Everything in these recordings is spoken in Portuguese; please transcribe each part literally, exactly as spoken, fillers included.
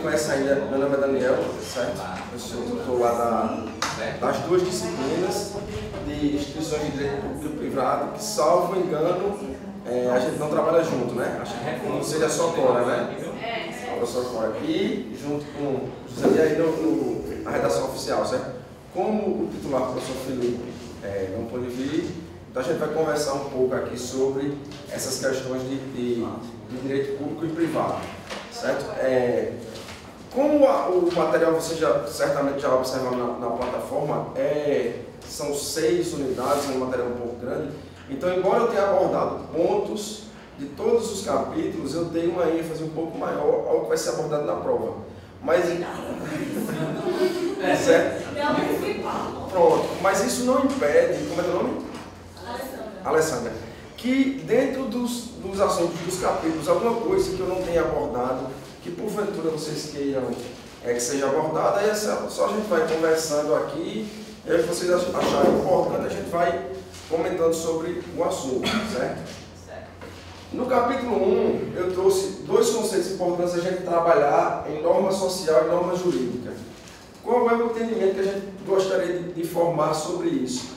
não conhece ainda, meu nome é Daniel, certo? Eu sou tutor lá da, das duas disciplinas de instituições de direito público e privado, que, salvo engano, é, a gente não trabalha junto, né? Acho que não seja só Cora, né? Eu sou Cora. E junto com José aí no, no, a redação oficial, certo? Como o titular do professor Felipe é, não pôde vir, então a gente vai conversar um pouco aqui sobre essas questões de, de, de direito público e privado, certo? É, como a, o material você já, certamente já observou na, na plataforma, é, são seis unidades, é um material um pouco grande, então embora eu tenha abordado pontos de todos os capítulos, eu dei uma ênfase um pouco maior ao que vai ser abordado na prova. Mas... certo? Pronto, mas isso não impede, como é teu nome? Alessandra. Alessandra, que dentro dos, dos assuntos, dos capítulos, alguma coisa que eu não tenha abordado, que porventura vocês queiram é, que seja abordada, aí é só, só a gente vai conversando aqui, e aí vocês acharem importante, a gente vai comentando sobre o assunto, certo? No capítulo um, eu trouxe dois conceitos importantes a gente trabalhar em norma social e norma jurídica. Qual é o entendimento que a gente gostaria de, de formar sobre isso?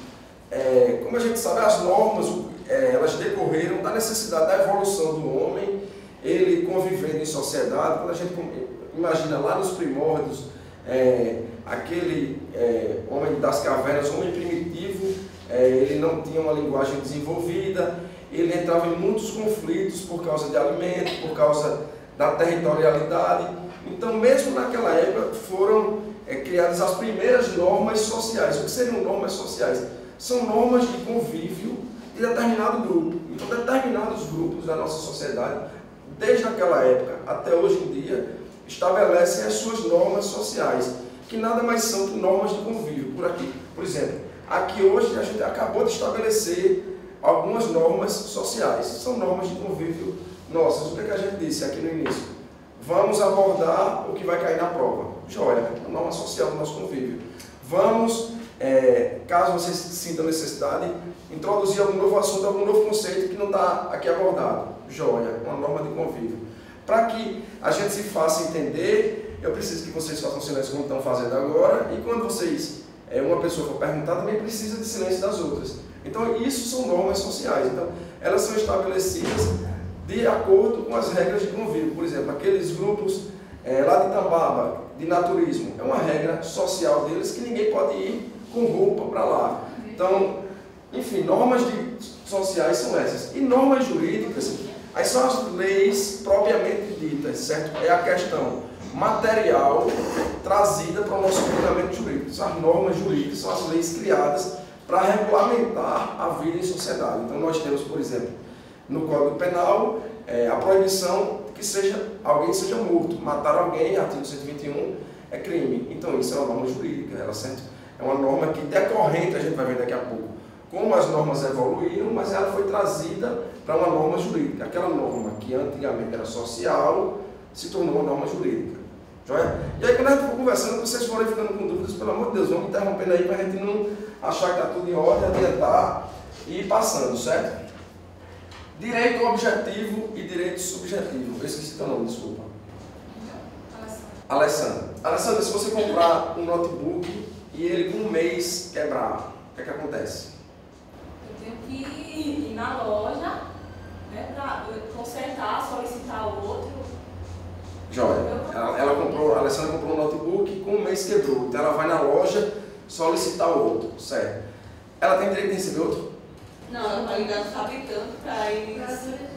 É, como a gente sabe, as normas é, elas decorreram da necessidade da evolução do homem, ele convivendo em sociedade. Quando a gente imagina lá nos primórdios, é, aquele é, homem das cavernas, homem primitivo, é, ele não tinha uma linguagem desenvolvida, ele entrava em muitos conflitos por causa de alimento, por causa da territorialidade. Então, mesmo naquela época, foram é, criadas as primeiras normas sociais. O que seriam normas sociais? São normas de convívio de determinado grupo. Então, determinados grupos da nossa sociedade, desde aquela época até hoje em dia, estabelecem as suas normas sociais, que nada mais são que normas de convívio. Por aqui, por exemplo, aqui hoje a gente acabou de estabelecer algumas normas sociais, são normas de convívio nossas. O que a gente disse aqui no início? Vamos abordar o que vai cair na prova. Joia, norma social do nosso convívio. Vamos, é, caso vocês sintam necessidade, introduzir algum novo assunto, algum novo conceito que não está aqui abordado. Joia, uma norma de convívio. Para que a gente se faça entender, eu preciso que vocês façam silêncio como estão fazendo agora, e quando vocês, é, uma pessoa for perguntar, também precisa de silêncio das outras. Então, isso são normas sociais. Então, elas são estabelecidas de acordo com as regras de convívio. Por exemplo, aqueles grupos é, lá de Tambaba, de naturismo, é uma regra social deles que ninguém pode ir com roupa para lá. Então, enfim, normas de, sociais são essas. E normas jurídicas, aí são as leis propriamente ditas, certo? É a questão material trazida para o nosso ordenamento jurídico. As normas jurídicas são as leis criadas para regulamentar a vida em sociedade. Então nós temos, por exemplo, no Código Penal, é, a proibição de que seja, alguém seja morto. Matar alguém, artigo cento e vinte e um, é crime. Então isso é uma norma jurídica, ela é uma norma que decorrente, a gente vai ver daqui a pouco, como as normas evoluíram, mas ela foi trazida para uma norma jurídica. Aquela norma que antigamente era social, se tornou uma norma jurídica. Joia? E aí, quando a gente for conversando, vocês forem ficando com dúvidas, pelo amor de Deus, vamos interrompendo aí para a gente não achar que está tudo em ordem, adiantar e ir passando, certo? Direito objetivo e direito subjetivo. Eu esqueci teu nome, desculpa. Alessandra. Alessandra, se você comprar um notebook e ele com um mês quebrar, o que é que acontece? Eu tenho que ir na loja, né, para consertar, solicitar outro. Joia. Ela, ela comprou, a Alessandra comprou um notebook, com um mês quebrou. Então ela vai na loja solicitar outro, certo? Ela tem direito de receber outro? Não, ela está ligando o fabricante para ele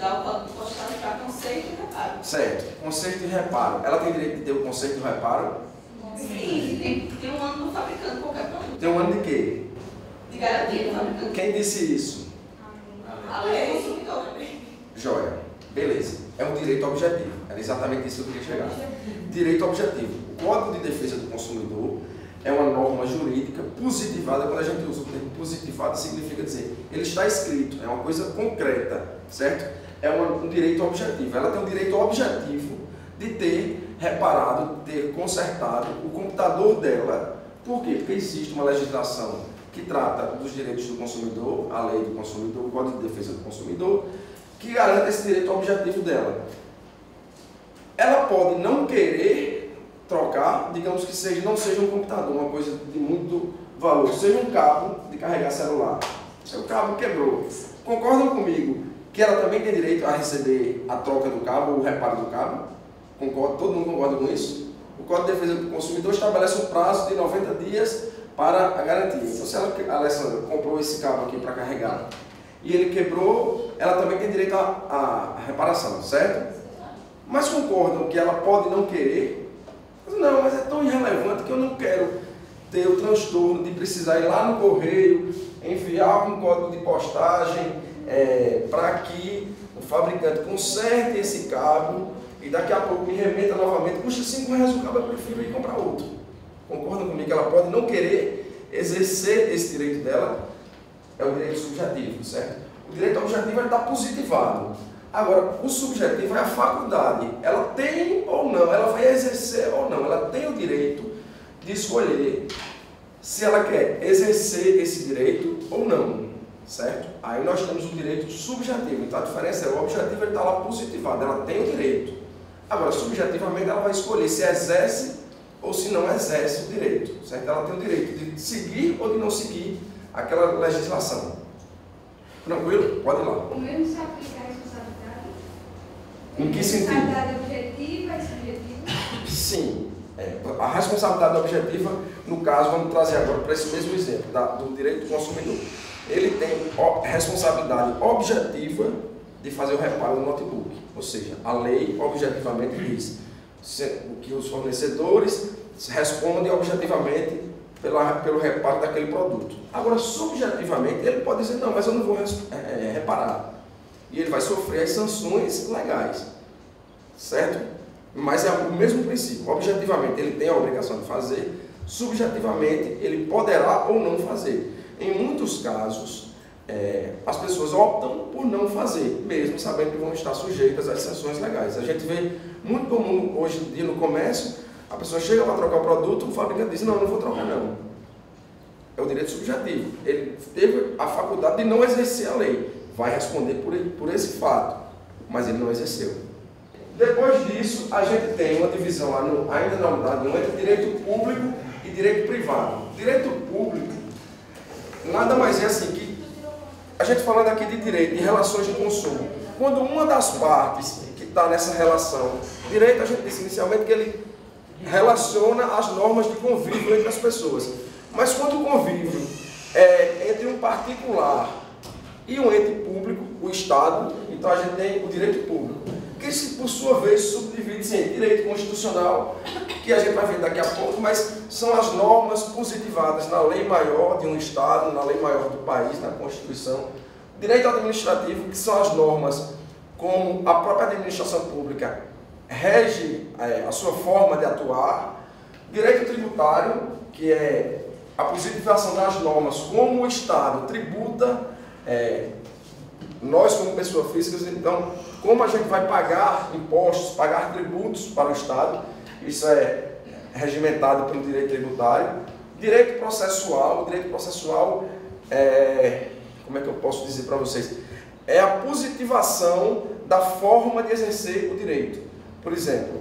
dar o postagem para conserto e reparo. Certo, conserto e reparo. Ela tem direito de ter o conserto e o reparo? Sim, tem, tem um ano do fabricante, qualquer produto. Tem um ano de quê? De garantia do fabricante. Quem disse isso? A lei do consumidor. Joia. Beleza, é um direito objetivo, era exatamente isso que eu queria chegar. Direito objetivo. O Código de Defesa do Consumidor é uma norma jurídica positivada. Quando a gente usa o termo positivada, significa dizer, ele está escrito, é uma coisa concreta, certo? É um direito objetivo. Ela tem o direito objetivo de ter reparado, de ter consertado o computador dela. Por quê? Porque existe uma legislação que trata dos direitos do consumidor, a lei do consumidor, o Código de Defesa do Consumidor, que garanta esse direito objetivo dela. Ela pode não querer trocar, digamos que seja, não seja um computador, uma coisa de muito valor, seja um cabo de carregar celular. O cabo quebrou. Concordam comigo que ela também tem direito a receber a troca do cabo, o reparo do cabo? Concordo, todo mundo concorda com isso? O Código de Defesa do Consumidor estabelece um prazo de noventa dias para a garantia. Então, se a Alessandra comprou esse cabo aqui para carregar e ele quebrou, ela também tem direito à reparação, certo? Mas concordam que ela pode não querer? Mas não, mas é tão irrelevante que eu não quero ter o transtorno de precisar ir lá no correio, enviar um código de postagem é, para que o fabricante conserte esse cabo e daqui a pouco me remeta novamente. Custa cinco reais o cabo, eu prefiro ir comprar outro. Concordam comigo que ela pode não querer exercer esse direito dela? É o direito subjetivo, certo? O direito objetivo está positivado. Agora, o subjetivo é a faculdade. Ela tem ou não, ela vai exercer ou não, ela tem o direito de escolher se ela quer exercer esse direito ou não, certo? Aí nós temos o direito subjetivo, então a diferença é o objetivo está lá positivado, ela tem o direito. Agora, subjetivamente ela vai escolher se exerce ou se não exerce o direito, certo? Ela tem o direito de seguir ou de não seguir aquela legislação. Tranquilo? Pode ir lá. O mesmo se aplica à responsabilidade? Em que sentido? Responsabilidade objetiva e subjetiva? Sim. É, a responsabilidade objetiva, no caso, vamos trazer agora para esse mesmo exemplo da, do direito do consumidor. Ele tem a responsabilidade objetiva de fazer o reparo no notebook, ou seja, a lei objetivamente diz que os fornecedores respondem objetivamente pela, pelo reparo daquele produto. Agora, subjetivamente, ele pode dizer, não, mas eu não vou é, reparar. E ele vai sofrer as sanções legais, certo? Mas é o mesmo princípio, objetivamente ele tem a obrigação de fazer, subjetivamente ele poderá ou não fazer. Em muitos casos, é, as pessoas optam por não fazer, mesmo sabendo que vão estar sujeitas às sanções legais. A gente vê muito comum hoje em dia no comércio, a pessoa chega para trocar o produto, o fabricante diz, não, não vou trocar não. É o direito subjetivo, ele teve a faculdade de não exercer a lei, vai responder por, ele, por esse fato, mas ele não exerceu. Depois disso, a gente tem uma divisão lá no, ainda na unidade um entre direito público e direito privado. Direito público, nada mais é assim que a gente falando aqui de direito, de relações de consumo. Quando uma das partes que está nessa relação, direito a gente disse inicialmente que ele relaciona as normas de convívio entre as pessoas. Mas quando o convívio é entre um particular e um ente público, o Estado, então a gente tem o direito público. Que se, por sua vez, subdivide-se em direito constitucional, que a gente vai ver daqui a pouco, mas são as normas positivadas na lei maior de um Estado, na lei maior do país, na Constituição. Direito administrativo, que são as normas como a própria administração pública rege é, a sua forma de atuar. Direito tributário, que é a positivação das normas como o Estado tributa, é, nós como pessoa física, então, como a gente vai pagar impostos, pagar tributos para o Estado, isso é regimentado pelo direito tributário. Direito processual, o direito processual, é, como é que eu posso dizer para vocês? É a positivação da forma de exercer o direito. Por exemplo,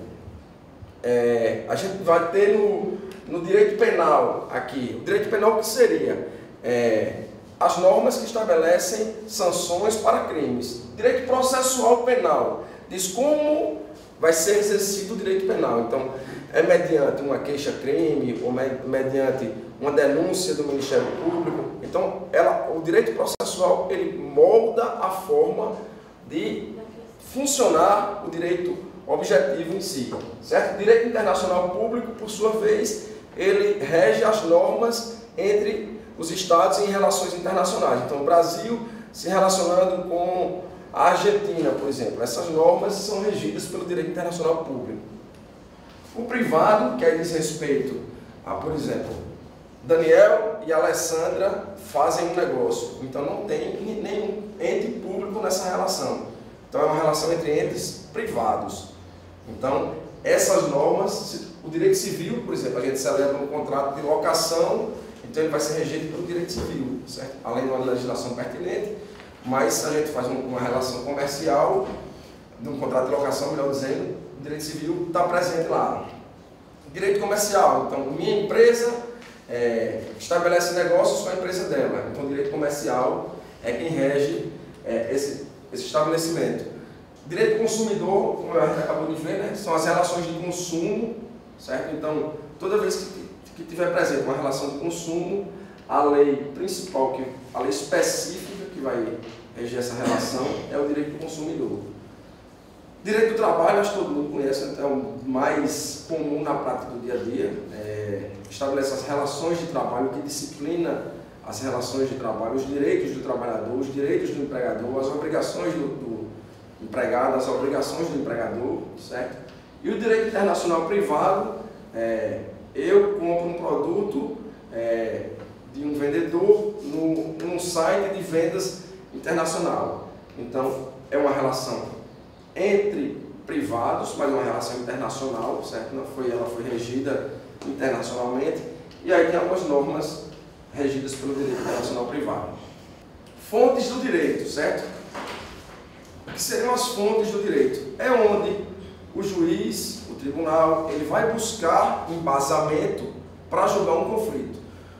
é, a gente vai ter no, no direito penal aqui, o direito penal que seria... É, as normas que estabelecem sanções para crimes. Direito processual penal diz como vai ser exercido o direito penal. Então, é mediante uma queixa-crime ou mediante uma denúncia do Ministério Público. Então, ela, o direito processual ele molda a forma de funcionar o direito objetivo em si, certo? Direito internacional público, por sua vez, ele rege as normas entre os estados em relações internacionais. Então, o Brasil se relacionando com a Argentina, por exemplo. Essas normas são regidas pelo direito internacional público. O privado, que aí diz respeito a, por exemplo, Daniel e Alessandra fazem um negócio. Então, não tem nenhum ente público nessa relação. Então, é uma relação entre entes privados. Então, essas normas, o direito civil, por exemplo, a gente celebra um contrato de locação. Então ele vai ser regido pelo direito civil, certo? Além de uma legislação pertinente, mas a gente faz uma relação comercial, de um contrato de locação, melhor dizendo, o direito civil está presente lá. Direito comercial, então minha empresa é, estabelece negócios com a empresa dela, então o direito comercial é quem rege é, esse, esse estabelecimento. Direito do consumidor, como a gente acabou de ver, né, são as relações de consumo, certo? Então, toda vez que, que tiver presente uma relação de consumo, a lei principal, que, a lei específica que vai reger essa relação é o direito do consumidor. Direito do trabalho, acho que todo mundo conhece, é o mais comum na prática do dia a dia, é, estabelece as relações de trabalho, que disciplina as relações de trabalho, os direitos do trabalhador, os direitos do empregador, as obrigações do, do empregado, as obrigações do empregador, certo? E o direito internacional privado, é, eu compro um produto é, de um vendedor no, num site de vendas internacional, então é uma relação entre privados, mas uma relação internacional, certo? Não foi, ela foi regida internacionalmente, e aí tem algumas normas regidas pelo direito internacional privado. Fontes do direito, certo? O que seriam as fontes do direito? É onde o juiz, o tribunal, ele vai buscar embasamento para julgar um conflito.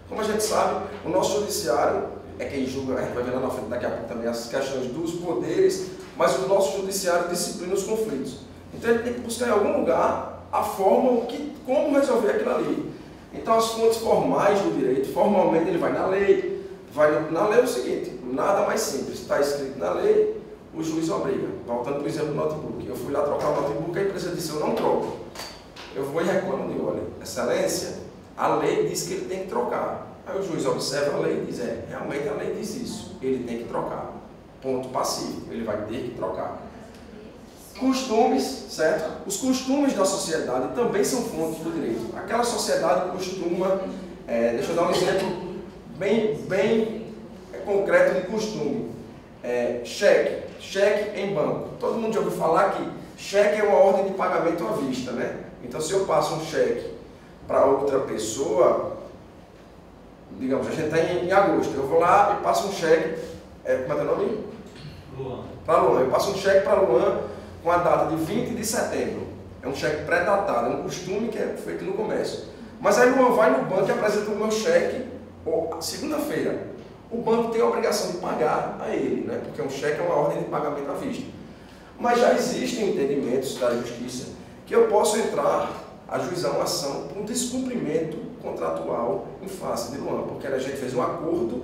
Como a gente sabe, o nosso judiciário é quem julga, a gente vai ver lá na frente daqui a pouco também as questões dos poderes, mas o nosso judiciário disciplina os conflitos. Então ele tem que buscar em algum lugar a forma, que, como resolver aquilo ali. Então as fontes formais do direito, formalmente ele vai na lei, vai na lei é o seguinte, nada mais simples, está escrito na lei, o juiz obriga. Voltando por exemplo do notebook, eu fui lá trocar o notebook, a empresa disse, eu não troco, eu vou e reclamo de, olha, excelência, a lei diz que ele tem que trocar. Aí o juiz observa a lei e diz, é, realmente a lei diz isso, ele tem que trocar. Ponto passivo, ele vai ter que trocar. Costumes, certo? Os costumes da sociedade também são fontes do direito. Aquela sociedade costuma, é, deixa eu dar um exemplo bem, bem concreto de costume. É, cheque, cheque em banco. Todo mundo já ouviu falar que cheque é uma ordem de pagamento à vista, né? Então se eu passo um cheque para outra pessoa, digamos, a gente está em, em agosto, eu vou lá e passo um cheque, é, como é teu nome? Luan. Para Luan, eu passo um cheque para Luan com a data de vinte de setembro, é um cheque pré-datado, é um costume que é feito no comércio. Mas aí Luan vai no banco e apresenta o meu cheque, segunda-feira, o banco tem a obrigação de pagar a ele, né? Porque um cheque é uma ordem de pagamento à vista. Mas já existem entendimentos da justiça que eu posso entrar, ajuizar uma ação por um descumprimento contratual em face de Luan, porque a gente fez um acordo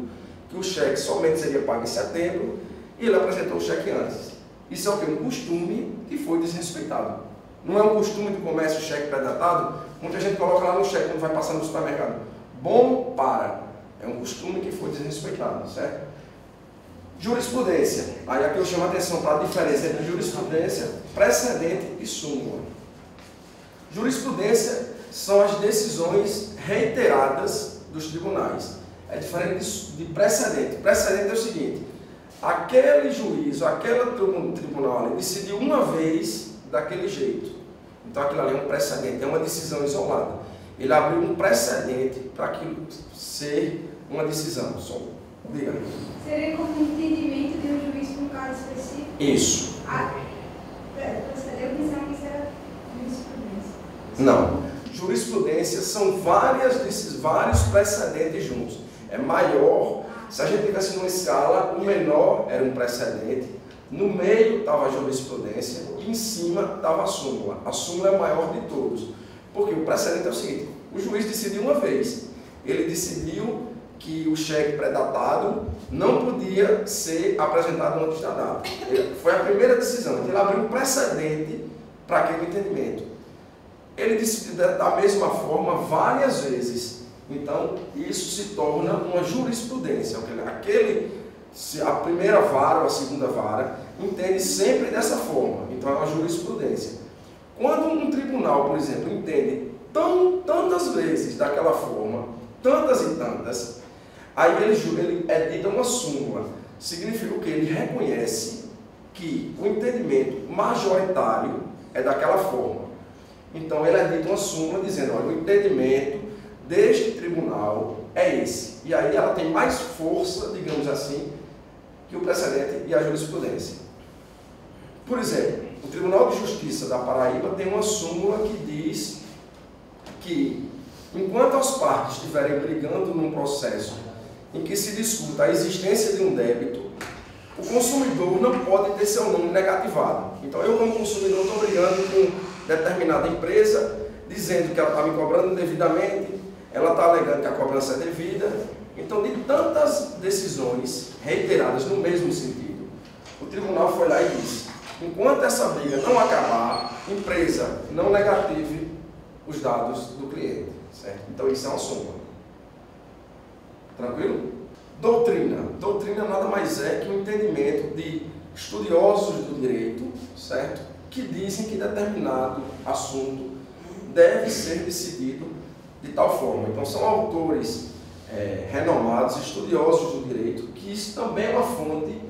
que o cheque somente seria pago em setembro e ele apresentou o cheque antes. Isso é o que? Um costume que foi desrespeitado. Não é um costume do comércio cheque pré-datado? Muita gente coloca lá no cheque quando vai passando no supermercado. Bom para. É um costume que foi desrespeitado, certo? Jurisprudência. Aí aqui eu chamo a atenção para a diferença entre jurisprudência, precedente e súmula. Jurisprudência são as decisões reiteradas dos tribunais. É diferente de precedente. Precedente é o seguinte, aquele juiz, aquele tribunal ali, decidiu uma vez daquele jeito. Então aquilo ali é um precedente, é uma decisão isolada. Ele abriu um precedente para aquilo ser uma decisão. Só, diga. Seria como um entendimento de um juiz para um caso específico? Isso. Ah, eu pensava que isso era jurisprudência. Não. Jurisprudência são várias desses, vários precedentes juntos. É maior, se a gente tivesse numa escala, o menor era um precedente, no meio estava a jurisprudência e em cima estava a súmula. A súmula é a maior de todos, porque o precedente é o seguinte, o juiz decidiu uma vez, ele decidiu que o cheque pré-datado não podia ser apresentado antes da data. Ele, foi a primeira decisão, então ele abriu um precedente para aquele entendimento. Ele decidiu da mesma forma várias vezes. Então, isso se torna uma jurisprudência. Aquele, a primeira vara ou a segunda vara, entende sempre dessa forma. Então, é uma jurisprudência. Quando um tribunal, por exemplo, entende tão, tantas vezes daquela forma, tantas e tantas, aí ele, ele edita uma súmula. Significa o quê? Ele reconhece que o entendimento majoritário é daquela forma. Então, ele edita uma súmula dizendo, olha, o entendimento deste tribunal é esse. E aí ela tem mais força, digamos assim, que o precedente e a jurisprudência. Por exemplo, o Tribunal de Justiça da Paraíba tem uma súmula que diz que, enquanto as partes estiverem brigando num processo em que se discuta a existência de um débito, o consumidor não pode ter seu nome negativado. Então, eu, como consumidor, estou brigando com determinada empresa, dizendo que ela está me cobrando indevidamente, ela está alegando que a cobrança é devida. Então, de tantas decisões reiteradas no mesmo sentido, o tribunal foi lá e disse: enquanto essa briga não acabar, empresa não negative os dados do cliente, certo? Então, isso é uma soma. Tranquilo? Doutrina. Doutrina nada mais é que o entendimento de estudiosos do direito, certo? Que dizem que determinado assunto deve ser decidido de tal forma. Então, são autores é, renomados, estudiosos do direito, que isso também é uma fonte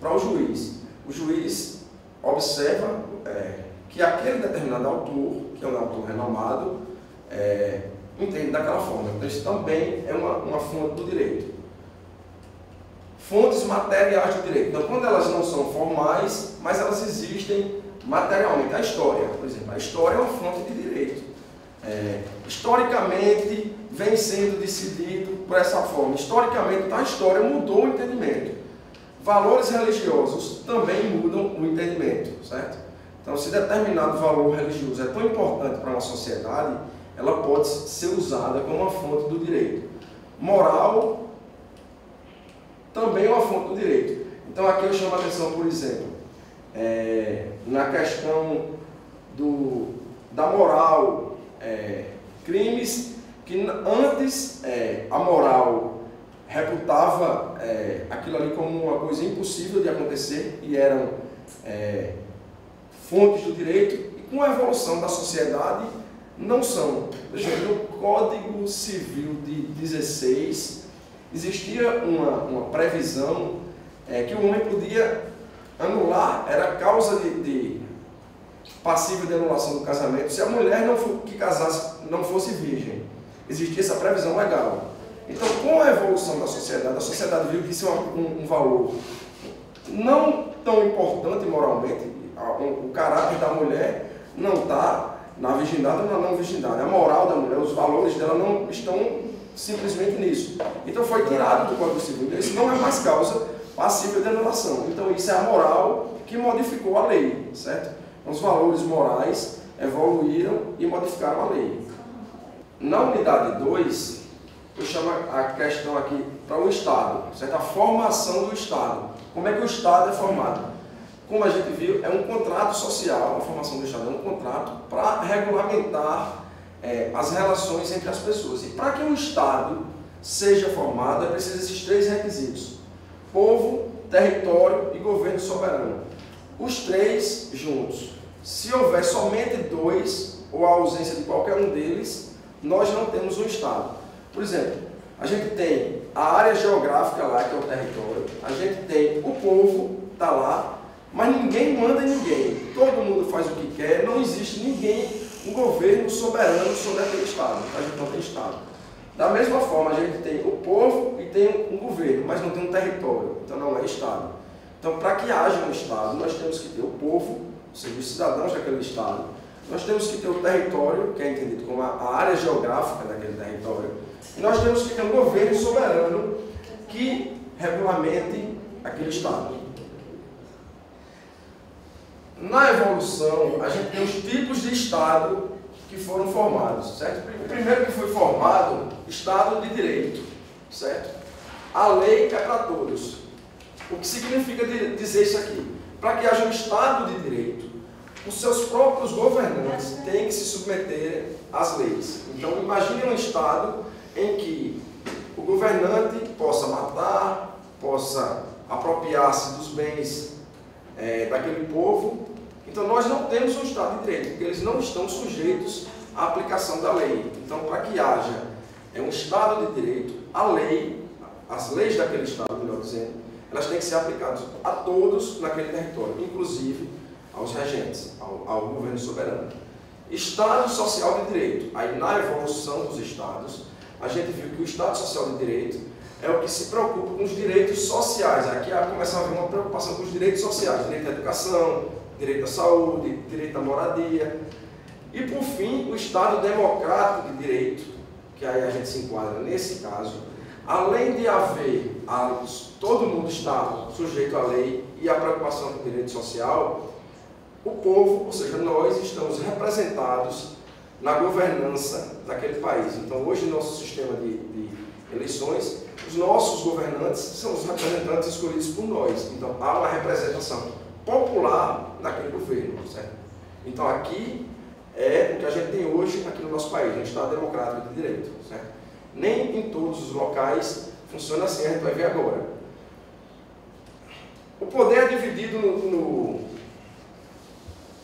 para o juiz. O juiz observa é, que aquele determinado autor, que é um autor renomado, é, entende daquela forma. Então, isso também é uma, uma fonte do direito. Fontes materiais do direito. Então, quando elas não são formais, mas elas existem materialmente. A história, por exemplo. A história é uma fonte de direito. É, historicamente, vem sendo decidido por essa forma. Historicamente, a história mudou o entendimento. Valores religiosos também mudam o entendimento, certo? Então, se determinado valor religioso é tão importante para uma sociedade, ela pode ser usada como uma fonte do direito. Moral também é uma fonte do direito. Então, aqui eu chamo a atenção, por exemplo, é, na questão do, da moral, é, crimes que antes é, a moral reputava é, aquilo ali como uma coisa impossível de acontecer e eram é, fontes do direito, e com a evolução da sociedade não são. Veja, no Código Civil de dezesseis existia uma, uma previsão é, que o homem podia anular, era causa de, de passiva de anulação do casamento, se a mulher não for, que casasse não fosse virgem. Existia essa previsão legal. Então, com a evolução da sociedade, a sociedade viu que isso é um, um valor não tão importante moralmente. O caráter da mulher não está na virgindade ou na não virgindade. A moral da mulher, os valores dela não estão simplesmente nisso. Então, foi tirado do Código Civil. Isso não é mais causa passível de anulação. Então, isso é a moral que modificou a lei, certo? Os valores morais evoluíram e modificaram a lei. Na unidade dois, eu chamo a questão aqui para o Estado, certo? A formação do Estado. Como é que o Estado é formado? Como a gente viu, é um contrato social, a formação do Estado é um contrato para regulamentar é, as relações entre as pessoas. E para que um Estado seja formado, é preciso esses três requisitos: povo, território e governo soberano. Os três juntos. Se houver somente dois, ou a ausência de qualquer um deles, nós não temos um Estado. Por exemplo, a gente tem a área geográfica lá, que é o território, a gente tem o povo, está lá, mas ninguém manda ninguém. Todo mundo faz o que quer, não existe ninguém, um governo soberano sobre aquele Estado. A gente não tem Estado. Da mesma forma, a gente tem o povo e tem um governo, mas não tem um território, então não é Estado. Então, para que haja um Estado, nós temos que ter o povo, ou seja, os cidadãos daquele Estado. Nós temos que ter o território, que é entendido como a área geográfica daquele território. E nós temos que ter um governo soberano que regulamente aquele Estado. Na evolução, a gente tem os tipos de Estado que foram formados, certo? O primeiro que foi formado, Estado de Direito, certo? A lei é para todos. O que significa dizer isso aqui? Para que haja um Estado de Direito, os seus próprios governantes têm que se submeter às leis. Então, imagine um Estado em que o governante possa matar, possa apropriar-se dos bens é, daquele povo. Então, nós não temos um Estado de Direito, porque eles não estão sujeitos à aplicação da lei. Então, para que haja é um Estado de Direito, a lei, as leis daquele Estado, melhor dizendo, elas têm que ser aplicadas a todos naquele território, inclusive aos regentes, ao, ao governo soberano. Estado Social de Direito. Aí, na evolução dos Estados, a gente viu que o Estado Social de Direito é o que se preocupa com os direitos sociais. Aqui começa a haver uma preocupação com os direitos sociais, direito à educação, direito à saúde, direito à moradia, E, por fim, o Estado democrático de direito, que aí a gente se enquadra nesse caso, além de haver a, todo mundo está sujeito à lei e à preocupação com o direito social, o povo, ou seja, nós estamos representados na governança daquele país. Então, hoje, no nosso sistema de, de eleições, os nossos governantes são os representantes escolhidos por nós. Então, há uma representação popular naquele governo, certo? Então, aqui é o que a gente tem hoje aqui no nosso país, um Estado democrático de direito, certo? Nem em todos os locais funciona assim, a gente vai ver agora. O poder é dividido no, no,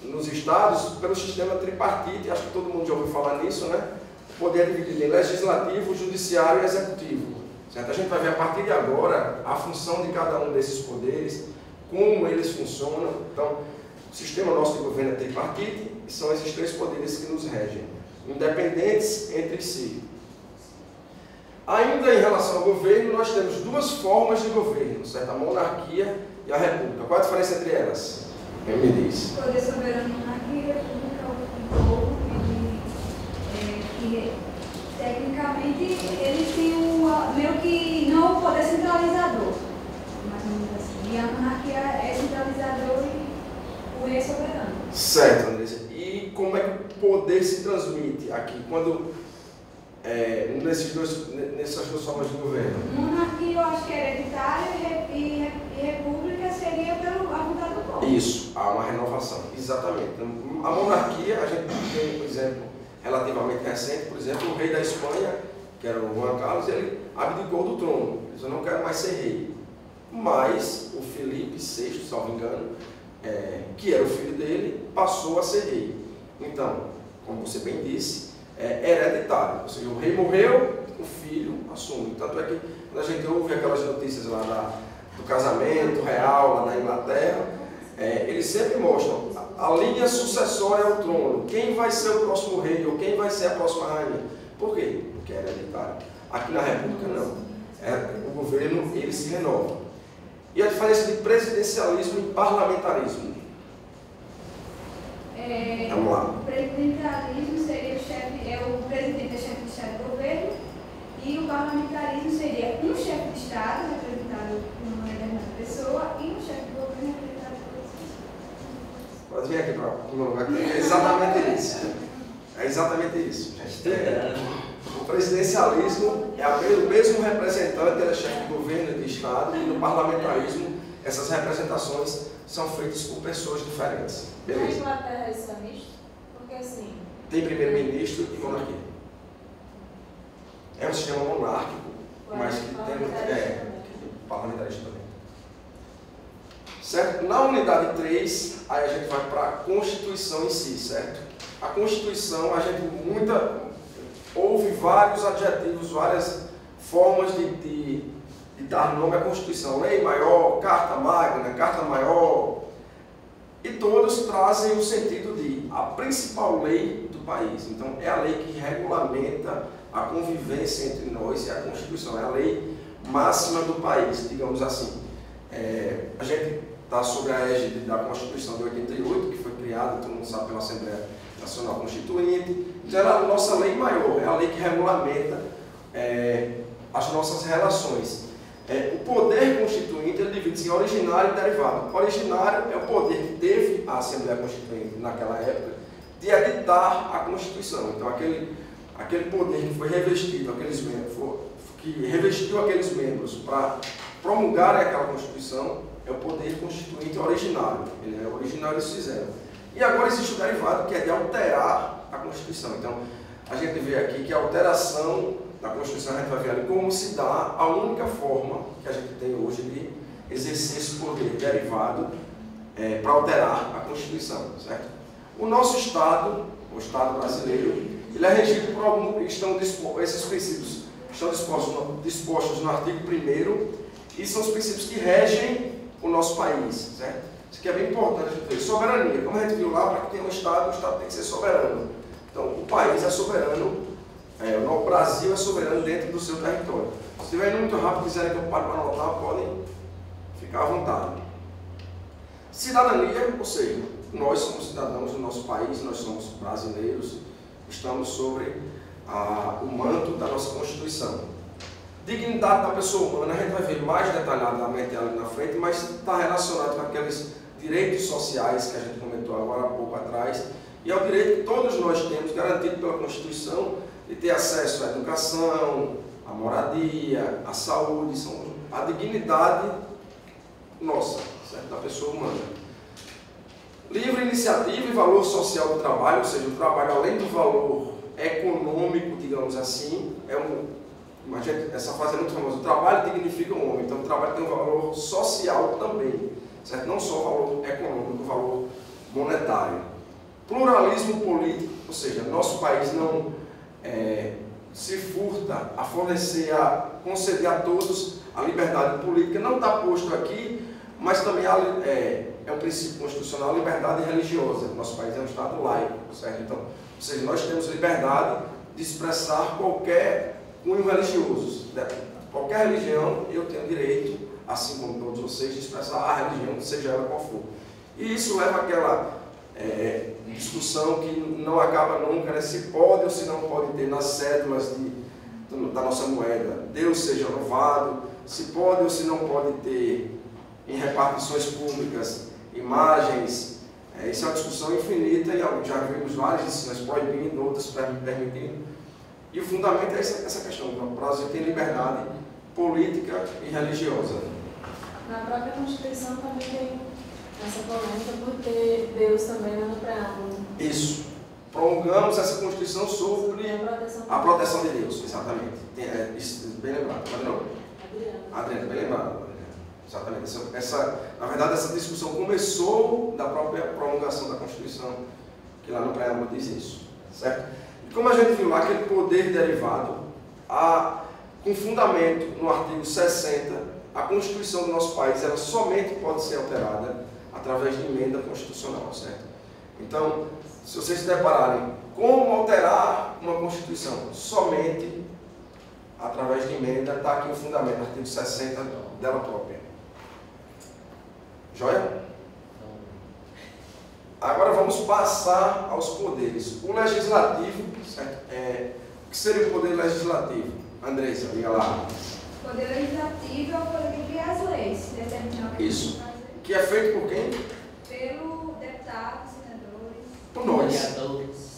nos estados pelo sistema tripartite, acho que todo mundo já ouviu falar nisso, né? O poder é dividido em legislativo, judiciário e executivo, certo? A gente vai ver a partir de agora a função de cada um desses poderes, como eles funcionam. Então, o sistema nosso de governo é tripartite e são esses três poderes que nos regem, independentes entre si. Ainda em relação ao governo, nós temos duas formas de governo, certo? A monarquia e a república. Qual a diferença entre elas? Quem me diz? Poder soberano, monarquia, república, o povo, que tecnicamente ele tem um, meio que não o poder centralizador, mas não é assim. E a monarquia é centralizador e o rei é soberano. Certo, Andressa. E como é que o poder se transmite aqui? Quando É, nesses dois, nessas duas formas de governo? Monarquia eu acho que é hereditária e república seria pela vontade do povo. Isso, há uma renovação, exatamente. A monarquia, a gente tem, por exemplo, relativamente recente, por exemplo, o rei da Espanha, que era o Juan Carlos, ele abdicou do trono. Ele disse, eu não quero mais ser rei. Mas o Felipe sexto, salvo engano, é, que era o filho dele, passou a ser rei. Então, como você bem disse, é hereditário, ou seja, o rei morreu, o filho assume. Tanto é que quando a gente ouve aquelas notícias lá da, do casamento real, lá na Inglaterra, é, eles sempre mostram a, a linha sucessória ao trono, quem vai ser o próximo rei ou quem vai ser a próxima rainha. Por quê? Porque é hereditário. Aqui na república não, é, o governo ele se renova. E a diferença de presidencialismo e parlamentarismo? É, Vamos lá. O presidencialismo seria o chefe, é o presidente é chefe de Estado do governo, e o parlamentarismo seria um chefe de Estado representado por uma determinada pessoa e um chefe do governo representado por outra pessoa. Pode vir aqui para o lugar. É exatamente isso. É exatamente isso. É, o presidencialismo é o mesmo representante, ele é chefe do governo e de Estado, e no parlamentarismo essas representações são feitas por pessoas diferentes. Beleza. Na Inglaterra isso é misto? Porque assim... Tem primeiro-ministro e monarquia. É um sistema monárquico, Ué, mas que tem... É, parlamentarista também. Certo? Na unidade três, aí a gente vai para a Constituição em si, certo? A Constituição, a gente muita... Houve vários adjetivos, várias formas de... de de dar nome à Constituição, lei maior, carta magna, carta maior, e todos trazem o sentido de a principal lei do país. Então, é a lei que regulamenta a convivência entre nós e a Constituição, é a lei máxima do país, digamos assim. É, a gente está sobre a égide da Constituição de oitenta e oito, que foi criada, todo mundo sabe, pela Assembleia Nacional Constituinte. Então, é a nossa lei maior, é a lei que regulamenta é, as nossas relações. É, o poder constituinte ele divide-se em originário e derivado. Originário é o poder que teve a Assembleia Constituinte naquela época de editar a Constituição. Então, aquele, aquele poder que foi revestido, aqueles membros, foi, que revestiu aqueles membros para promulgar aquela Constituição, é o poder constituinte originário. Ele é originário, eles fizeram. E agora existe o derivado, que é de alterar a Constituição. Então, a gente vê aqui que a alteração da Constituição, a gente vai ver ali como se dá a única forma que a gente tem hoje de exercer esse poder derivado é, para alterar a Constituição, certo? O nosso Estado, o Estado brasileiro, ele é regido por algum, estão esses princípios estão dispostos no, dispostos no artigo primeiro e são os princípios que regem o nosso país, certo? Isso aqui é bem importante a gente ver. Soberania, como a gente viu lá, para que tenha um Estado, o Estado tem que ser soberano. Então, o país é soberano. É, o Brasil é soberano dentro do seu território. Se estiver indo muito rápido e quiserem que eu pare para anotar, podem ficar à vontade. Cidadania, ou seja, nós somos cidadãos do nosso país, nós somos brasileiros, estamos sobre a, o manto da nossa Constituição. Dignidade da pessoa humana, a gente vai ver mais detalhadamente ali na frente, mas está relacionado com aqueles direitos sociais que a gente comentou agora há pouco atrás, e é o direito que todos nós temos, garantido pela Constituição, de ter acesso à educação, à moradia, à saúde, à dignidade nossa, certo? Da pessoa humana. Livre iniciativa e valor social do trabalho, ou seja, o trabalho além do valor econômico, digamos assim, é um... Imagina, essa frase é muito famosa, o trabalho dignifica o homem, então o trabalho tem um valor social também, certo? Não só o valor econômico, o valor monetário. Pluralismo político, ou seja, nosso país não é, se furta a fornecer, a conceder a todos a liberdade política, não está posto aqui, mas também há, é, é um princípio constitucional, a liberdade religiosa, nosso país é um Estado laico, certo? Então, ou seja, nós temos liberdade de expressar qualquer... cunho religioso. Qualquer religião eu tenho direito, assim como todos vocês, de expressar a religião, seja ela qual for. E isso leva àquela é, discussão que não acaba nunca, né? Se pode ou se não pode ter nas cédulas de, da nossa moeda, Deus seja louvado, se pode ou se não pode ter em repartições públicas, imagens. É, isso é uma discussão infinita e já vimos várias decisões proibindo, outras permitindo. E o fundamento é essa questão, o Brasil tem liberdade política e religiosa. Na própria Constituição também tem essa polêmica porque Deus também não é no preâmbulo. Isso. Promulgamos essa Constituição sobre a proteção, a proteção de Deus, exatamente. Tem, é, isso, bem lembrado. Adriano. Adriano, bem lembrado. Exatamente. Essa, essa, na verdade, essa discussão começou da própria promulgação da Constituição, que lá no preâmbulo diz isso, certo? Como a gente viu lá, aquele poder derivado, a, com fundamento no artigo sessenta, a Constituição do nosso país, ela somente pode ser alterada através de emenda constitucional, certo? Então, se vocês se depararem, como alterar uma Constituição? Somente através de emenda, está aqui o fundamento, artigo sessenta dela própria. Joia? Agora vamos passar aos poderes. O legislativo, certo? É, o que seria o poder legislativo? Andressa, liga lá. O poder legislativo é o poder que cria as leis, determinar o que isso. Que é feito por quem? Pelo deputado, senadores. Por nós. Vereadores.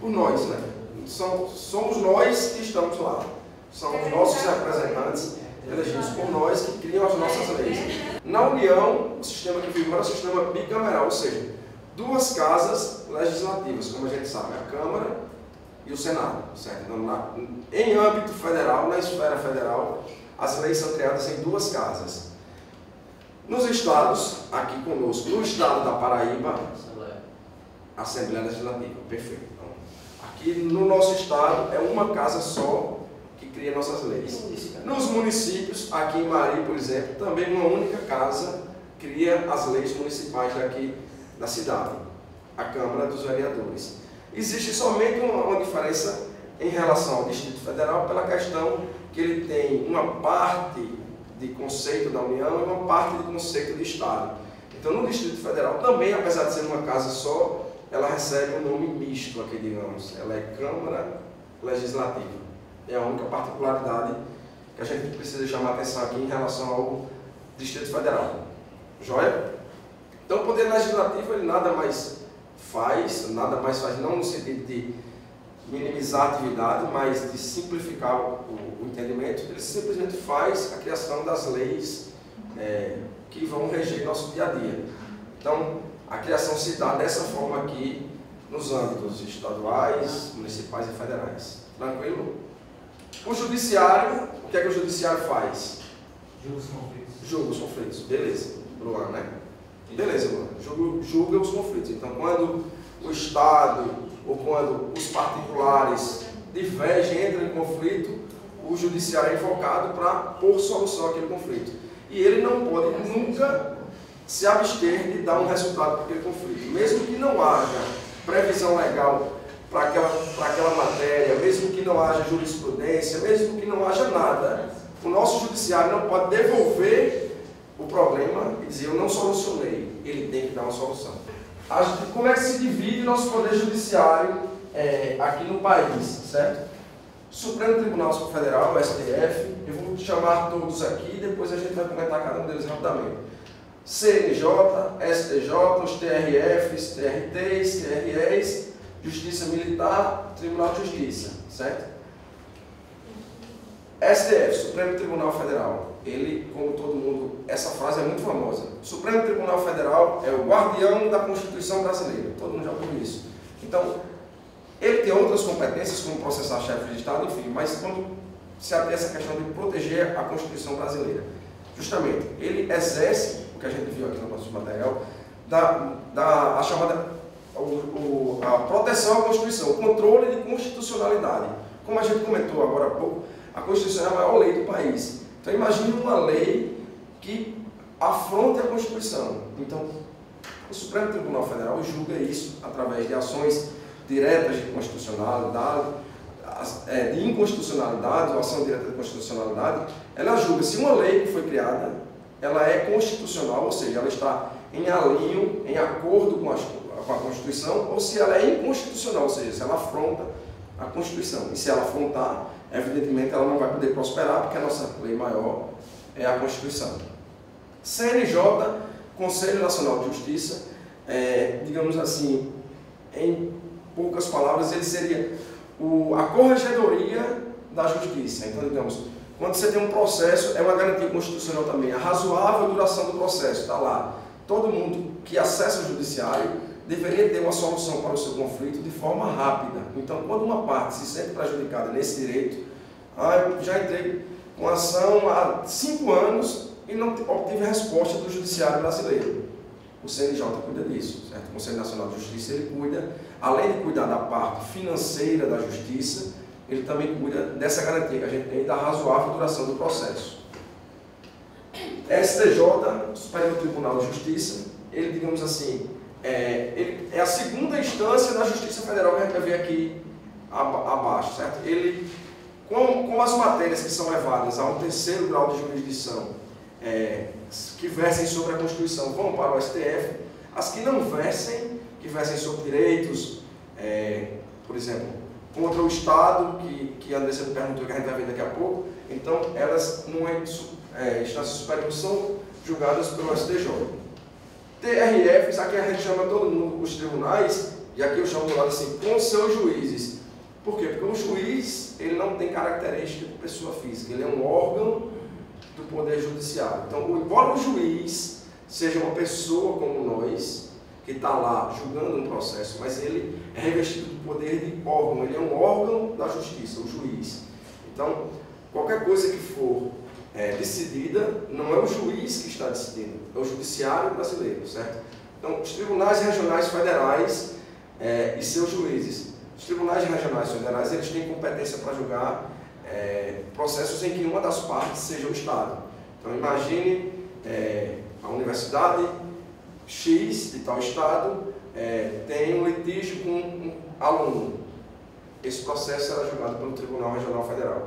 Por nós, né? São, somos nós que estamos lá. São os nossos representantes, elegidos por nós, que criam as nossas leis. Na União, o sistema que vigora é o sistema bicameral, ou seja, duas casas legislativas, como a gente sabe, a Câmara e o Senado, certo? Então, na, em âmbito federal, na esfera federal, as leis são criadas em duas casas. Nos estados, aqui conosco, no estado da Paraíba, Assembleia, Assembleia Legislativa, perfeito. Então, aqui no nosso estado é uma casa só que cria nossas leis. Nos municípios, aqui em Mari, por exemplo, também uma única casa cria as leis municipais daqui da cidade, a Câmara dos Vereadores. Existe somente uma, uma diferença em relação ao Distrito Federal pela questão que ele tem uma parte de conceito da União e uma parte de conceito de Estado. Então, no Distrito Federal também, apesar de ser uma casa só, ela recebe um nome misto aqui, digamos. Ela é Câmara Legislativa. É a única particularidade que a gente precisa chamar atenção aqui em relação ao Distrito Federal. Joia? Então, o poder legislativo, ele nada mais faz, nada mais faz, não no sentido de minimizar a atividade, mas de simplificar o, o entendimento, ele simplesmente faz a criação das leis é, que vão reger nosso dia a dia. Então, a criação se dá dessa forma aqui, nos âmbitos estaduais, municipais e federais. Tranquilo? O judiciário, o que é que o judiciário faz? Julga os conflitos. Julga os conflitos, beleza. Luan, né? Beleza, mano. Julga os conflitos. Então, quando o Estado ou quando os particulares divergem, entram em conflito, o judiciário é invocado para pôr solução àquele conflito. E ele não pode nunca se abster de dar um resultado para aquele conflito. Mesmo que não haja previsão legal para aquela, para aquela matéria, mesmo que não haja jurisprudência, mesmo que não haja nada, o nosso judiciário não pode devolver o problema e dizer eu não solucionei, ele tem que dar uma solução. como é que se divide nosso poder judiciário é, aqui no país, certo? O Supremo Tribunal Federal, o S T F, eu vou chamar todos aqui, depois a gente vai comentar cada um deles rapidamente. C N J, S T J, os T R Fs, T R Ts, T R Es, Justiça Militar, Tribunal de Justiça, certo? S T F, Supremo Tribunal Federal, ele, como todo mundo, essa frase é muito famosa. O Supremo Tribunal Federal é o guardião da Constituição brasileira, todo mundo já ouviu isso. Então, ele tem outras competências, como processar chefes de Estado, enfim, mas quando se até essa questão de proteger a Constituição brasileira, justamente, ele exerce, o que a gente viu aqui no nosso material, da, da, a chamada, o, o, a proteção à Constituição, o controle de constitucionalidade. Como a gente comentou agora há pouco, a Constituição é a maior lei do país. Então, imagine uma lei que afronte a Constituição. Então, o Supremo Tribunal Federal julga isso através de ações diretas de constitucionalidade, de inconstitucionalidade, ou ação direta de constitucionalidade. Ela julga se uma lei que foi criada, ela é constitucional, ou seja, ela está em alinho, em acordo com a Constituição, ou se ela é inconstitucional, ou seja, se ela afronta a Constituição. E se ela afrontar, evidentemente ela não vai poder prosperar, porque a nossa lei maior é a Constituição. C N J, Conselho Nacional de Justiça, é, digamos assim, em poucas palavras, ele seria o, a corregedoria da justiça. Então, digamos, quando você tem um processo, é uma garantia constitucional também, a razoável duração do processo, está lá. Todo mundo que acessa o judiciário deveria ter uma solução para o seu conflito de forma rápida. Então, quando uma parte se sente prejudicada nesse direito, ah, eu já entrei com ação há cinco anos e não obtive resposta do judiciário brasileiro. O C N J cuida disso, certo? O Conselho Nacional de Justiça, ele cuida, além de cuidar da parte financeira da justiça, ele também cuida dessa garantia que a gente tem da razoável duração do processo. S T J, Supremo Tribunal de Justiça, ele, digamos assim, É, ele, é a segunda instância da Justiça Federal que a gente vai ver aqui abaixo, certo? Ele, com, com as matérias que são levadas a um terceiro grau de jurisdição é, que versem sobre a Constituição vão para o S T F, as que não versem, que versem sobre direitos, é, por exemplo, contra o Estado, que, que a Andressa me perguntou, que a gente vai ver daqui a pouco, então elas, numa é, instância superior, são julgadas pelo S T J. T R Fs, aqui a gente chama todo mundo os tribunais, e aqui eu chamo do lado assim, com seus juízes. Por quê? Porque o juiz, ele não tem característica de pessoa física, ele é um órgão do poder judiciário. Então, embora o juiz seja uma pessoa como nós, que está lá julgando um processo, mas ele é revestido do poder de órgão, ele é um órgão da justiça, o juiz. Então, qualquer coisa que for É, decidida, não é o juiz que está decidindo, é o judiciário brasileiro, certo? Então, os tribunais regionais federais é, e seus juízes. Os tribunais regionais federais, eles têm competência para julgar é, processos em que uma das partes seja o Estado. Então, imagine é, a universidade X de tal Estado é, tem um litígio com um aluno. Esse processo será julgado pelo Tribunal Regional Federal.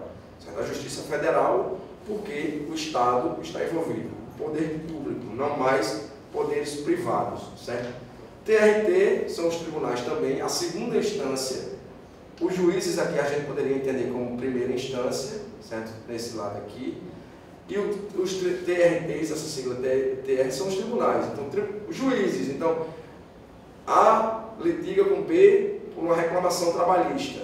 Certo? A Justiça Federal, porque o Estado está envolvido, poder público, não mais poderes privados, certo? T R T são os tribunais também, a segunda instância, os juízes aqui a gente poderia entender como primeira instância, certo? Nesse lado aqui, e os T R Ts, essa sigla T R, são os tribunais, então os juízes, então A litiga com B por uma reclamação trabalhista,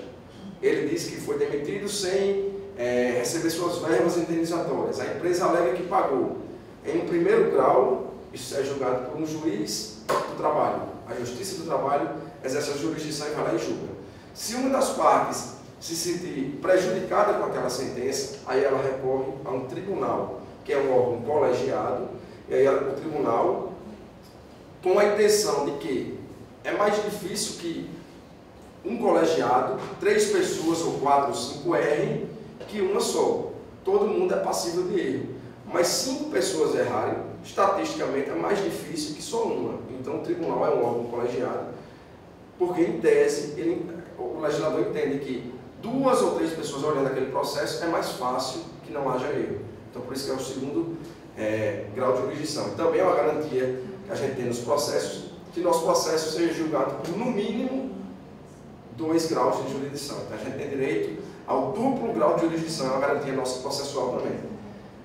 ele diz que foi demitido sem É, receber suas verbas indenizatórias. A empresa alega que pagou. Em um primeiro grau, isso é julgado por um juiz do trabalho. A Justiça do Trabalho exerce a jurisdição e vai lá e julga. Se uma das partes se sentir prejudicada com aquela sentença, aí ela recorre a um tribunal, que é um órgão colegiado, e aí ela, o tribunal, com a intenção de que é mais difícil que um colegiado, três pessoas ou quatro ou cinco errem, que uma só, todo mundo é passível de erro, mas cinco pessoas errarem, estatisticamente é mais difícil que só uma, então o tribunal é um órgão colegiado, porque em tese, ele, o legislador entende que duas ou três pessoas olhando aquele processo é mais fácil que não haja erro, então por isso que é o segundo é, grau de jurisdição, e também é uma garantia que a gente tem nos processos, que nosso processo seja julgado por, no mínimo, dois graus de jurisdição. Então, a gente tem direito ao duplo grau de jurisdição, a garantia nossa processual também.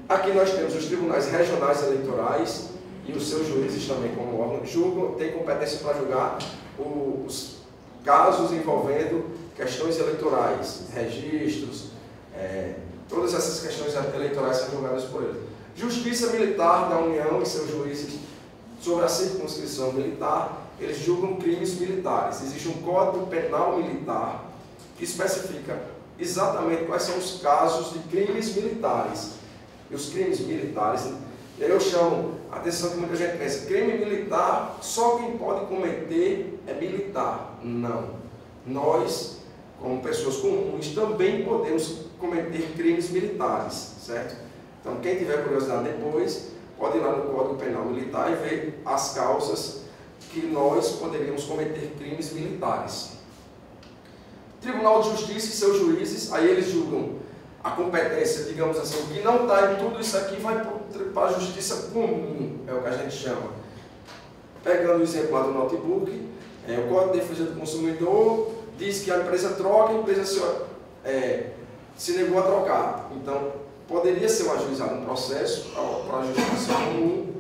Aqui nós temos os tribunais regionais eleitorais e os seus juízes também, como órgão, julgam, têm competência para julgar os casos envolvendo questões eleitorais, registros, é, todas essas questões eleitorais são julgadas por eles. Justiça Militar da União e seus juízes sobre a circunscrição militar, eles julgam crimes militares. Existe um Código Penal Militar que especifica exatamente quais são os casos de crimes militares. E os crimes militares, eu chamo a atenção que muita gente pensa, crime militar, só quem pode cometer é militar. Não. Nós, como pessoas comuns, também podemos cometer crimes militares, certo? Então, quem tiver curiosidade depois, pode ir lá no Código Penal Militar e ver as causas que nós poderíamos cometer crimes militares. Tribunal de Justiça e seus juízes, aí eles julgam a competência, digamos assim, o que não está em tudo isso aqui vai para a justiça comum, é o que a gente chama. Pegando o exemplo lá do notebook, é, o Código de Defesa do Consumidor diz que a empresa troca, a empresa se, é, se negou a trocar. Então, poderia ser um ajuizado um processo para a justiça comum,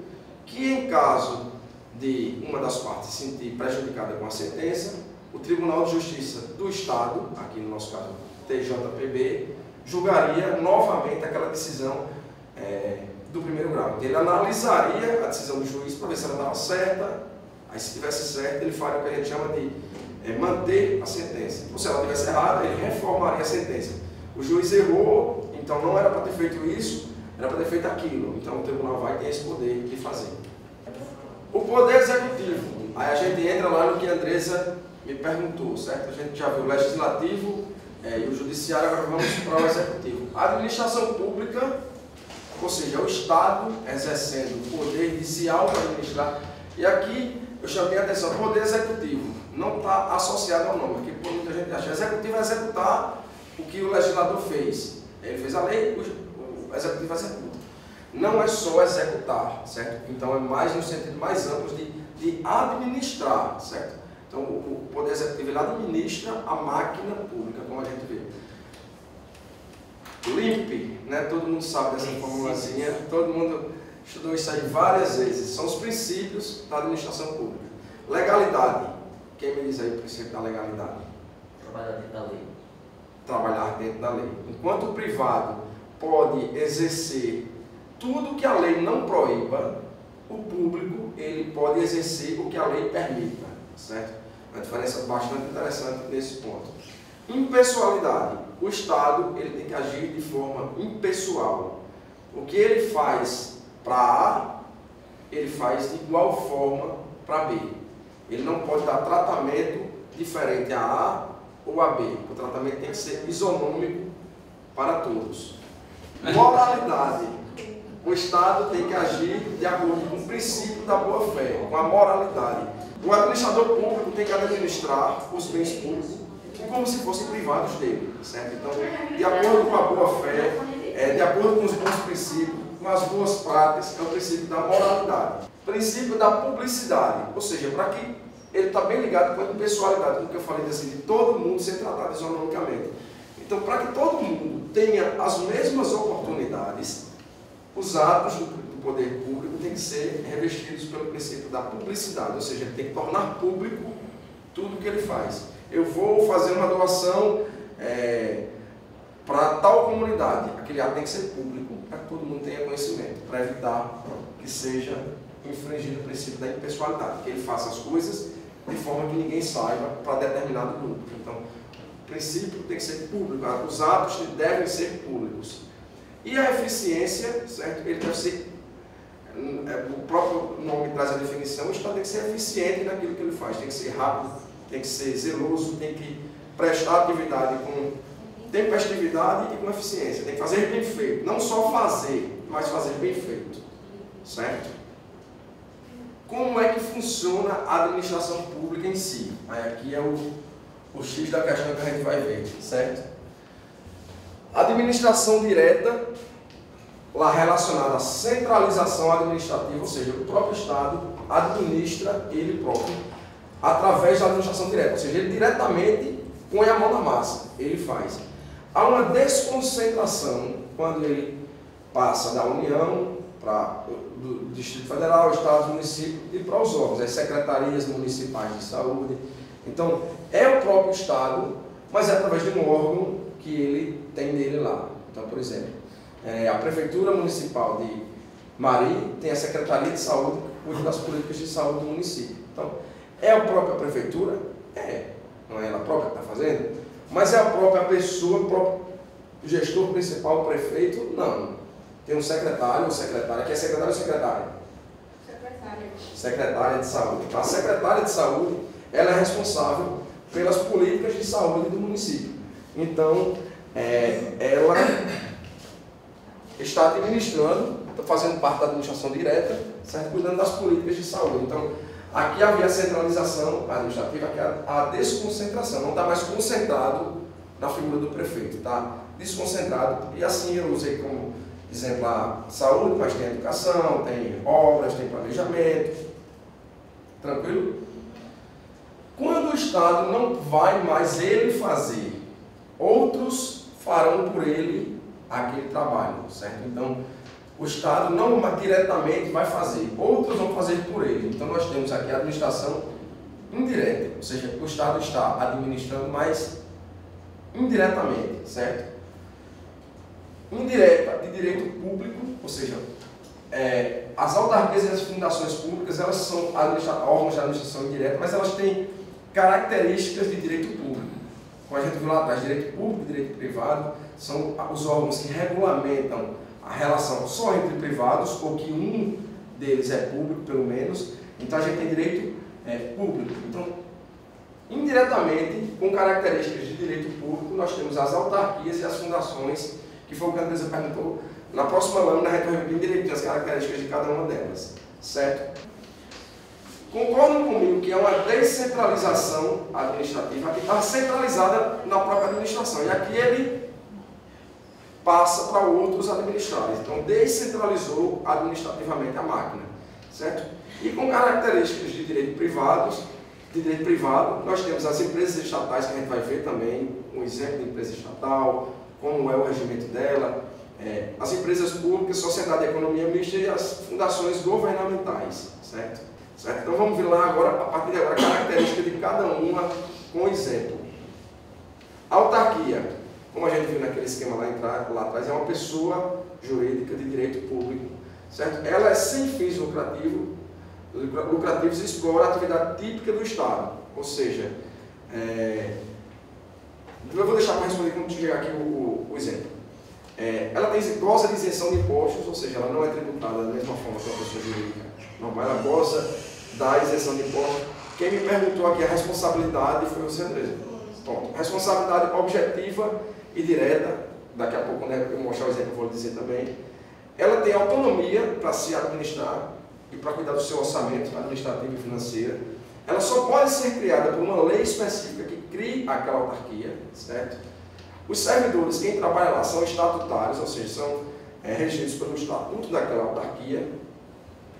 que em caso de uma das partes se sentir prejudicada com a sentença, o Tribunal de Justiça do Estado, aqui no nosso caso T J P B, julgaria novamente aquela decisão é, do primeiro grau. Ele analisaria a decisão do juiz para ver se ela estava certa, aí se estivesse certa ele faria o que a gente chama de é, manter a sentença. Ou se ela estivesse errada, ele reformaria a sentença. O juiz errou, então não era para ter feito isso, era para ter feito aquilo. Então o tribunal vai ter esse poder de fazer. O poder executivo, aí a gente entra lá no que a Andressa me perguntou, certo? A gente já viu o legislativo é, e o judiciário, agora vamos para o executivo. A administração pública, ou seja, o Estado exercendo o poder de se auto-administrar. E aqui eu chamei a atenção, poder executivo não está associado ao nome, porque muita gente acha que executivo é executar o que o legislador fez. Ele fez a lei, o executivo executa. Não é só executar, certo? Então é mais no sentido mais amplo de, de administrar, certo? Então o Poder Executivo ele administra a máquina pública, como a gente vê. L I M P, né? Todo mundo sabe dessa formulazinha, todo mundo estudou isso aí várias vezes. São os princípios da administração pública. Legalidade. Quem me diz aí o princípio da legalidade? Trabalhar dentro da lei. Trabalhar dentro da lei. Enquanto o privado pode exercer tudo que a lei não proíba, o público ele pode exercer o que a lei permita, certo? Uma diferença bastante interessante nesse ponto. Impessoalidade. O Estado ele tem que agir de forma impessoal. O que ele faz para A, ele faz de igual forma para B. Ele não pode dar tratamento diferente a A ou a B. O tratamento tem que ser isonômico para todos. Moralidade. O Estado tem que agir de acordo com o princípio da boa-fé, com a moralidade. O administrador público tem que administrar os bens públicos como se fossem privados dele, certo? Então, de acordo com a boa-fé, é, de acordo com os bons princípios, com as boas práticas, é o princípio da moralidade. Princípio da publicidade, ou seja, para que ele está bem ligado com a impessoalidade, como que eu falei assim, de todo mundo ser tratado isonomicamente. Então, para que todo mundo tenha as mesmas oportunidades, os atos do poder público têm que ser revestidos pelo princípio da publicidade, ou seja, ele tem que tornar público tudo o que ele faz. Eu vou fazer uma doação é, para tal comunidade, aquele ato tem que ser público, para que todo mundo tenha conhecimento, para evitar que seja infringido o princípio da impessoalidade, que ele faça as coisas de forma que ninguém saiba para determinado grupo. Então, o princípio tem que ser público, os atos devem ser públicos. E a eficiência, certo? Ele deve ser, o próprio nome traz a definição, o Estado tem que ser eficiente naquilo que ele faz, tem que ser rápido, tem que ser zeloso, tem que prestar atividade com tempestividade e com eficiência, tem que fazer bem feito, não só fazer, mas fazer bem feito, certo? Como é que funciona a administração pública em si? Aí aqui é o, o X da questão que a gente vai ver, certo? Administração direta, lá relacionada à centralização administrativa, ou seja, o próprio Estado administra ele próprio, através da administração direta, ou seja, ele diretamente põe a mão na massa, ele faz. Há uma desconcentração quando ele passa da União para do Distrito Federal, Estados, municípios e para os órgãos, as secretarias municipais de saúde. Então, é o próprio Estado, mas é através de um órgão que ele tem nele lá. Então, por exemplo, é, a Prefeitura Municipal de Mari tem a Secretaria de Saúde, que cuida das políticas de saúde do município. Então, é a própria Prefeitura? É. Não é ela própria que está fazendo? Mas é a própria pessoa, o próprio gestor principal, o prefeito? Não. Tem um secretário ou secretária, que é secretário ou secretária? Secretária. Secretária de Saúde. A secretária de Saúde, ela é responsável pelas políticas de saúde do município. Então, é, ela está administrando, está fazendo parte da administração direta, certo? Cuidando das políticas de saúde. Então, aqui havia a centralização administrativa, aqui a desconcentração. Não está mais concentrado na figura do prefeito, está desconcentrado. E assim eu usei como exemplo a saúde, mas tem educação, tem obras, tem planejamento. Tranquilo? Quando o Estado não vai mais ele fazer, outros farão por ele aquele trabalho, certo? Então, o Estado não diretamente vai fazer, outros vão fazer por ele. Então, nós temos aqui a administração indireta, ou seja, o Estado está administrando, mas indiretamente, certo? Indireta de direito público, ou seja, é, as autarquias e as fundações públicas, elas são órgãos de administração indireta, mas elas têm características de direito público. Como a gente viu lá atrás, direito público e direito privado são os órgãos que regulamentam a relação só entre privados, ou que um deles é público, pelo menos. Então, a gente tem direito é, público. Então, indiretamente, com características de direito público, nós temos as autarquias e as fundações, que foi o que a Andressa perguntou. Na próxima lâmina, a gente vai ver direitinho as características de cada uma delas, certo? Concordam comigo que é uma descentralização administrativa que está centralizada na própria administração. E aqui ele passa para outros administradores. Então, descentralizou administrativamente a máquina, certo? E com características de direito privado, de direito privado, nós temos as empresas estatais, que a gente vai ver também, um exemplo de empresa estatal, como é o regimento dela, é, as empresas públicas, sociedade de economia mista e as fundações governamentais, certo? Certo? Então vamos ver lá agora, a partir de agora, a característica de cada uma com exemplo. Autarquia, como a gente viu naquele esquema lá, lá atrás, é uma pessoa jurídica de direito público, certo? Ela é sem fins lucrativos, lucrativos e explora a atividade típica do Estado, ou seja, é... eu vou deixar para responder quando chegar aqui o, o exemplo. É... Ela tem, goza de isenção de impostos, ou seja, ela não é tributada da mesma forma que a pessoa jurídica. Normal, ela goza da isenção de impostos. Quem me perguntou aqui a responsabilidade foi o José. Pronto. Responsabilidade objetiva e direta. Daqui a pouco, quando eu mostrar o exemplo, eu vou dizer também. Ela tem autonomia para se administrar e para cuidar do seu orçamento administrativo e financeiro. Ela só pode ser criada por uma lei específica que crie aquela autarquia, certo? Os servidores, quem trabalha lá, são estatutários, ou seja, são é, regidos pelo estatuto daquela autarquia.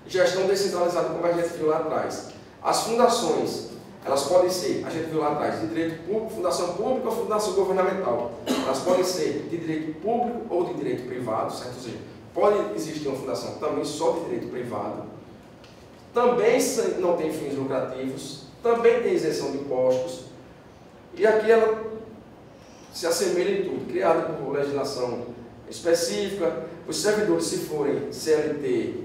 Gestão descentralizada, como a gente viu lá atrás. As fundações, elas podem ser, a gente viu lá atrás, de direito público, fundação pública ou fundação governamental. Elas podem ser de direito público ou de direito privado, certo? Ou seja, pode existir uma fundação também só de direito privado. Também não tem fins lucrativos, também tem isenção de impostos. E aqui ela se assemelha em tudo, criada por legislação específica. Os servidores, se forem C L T,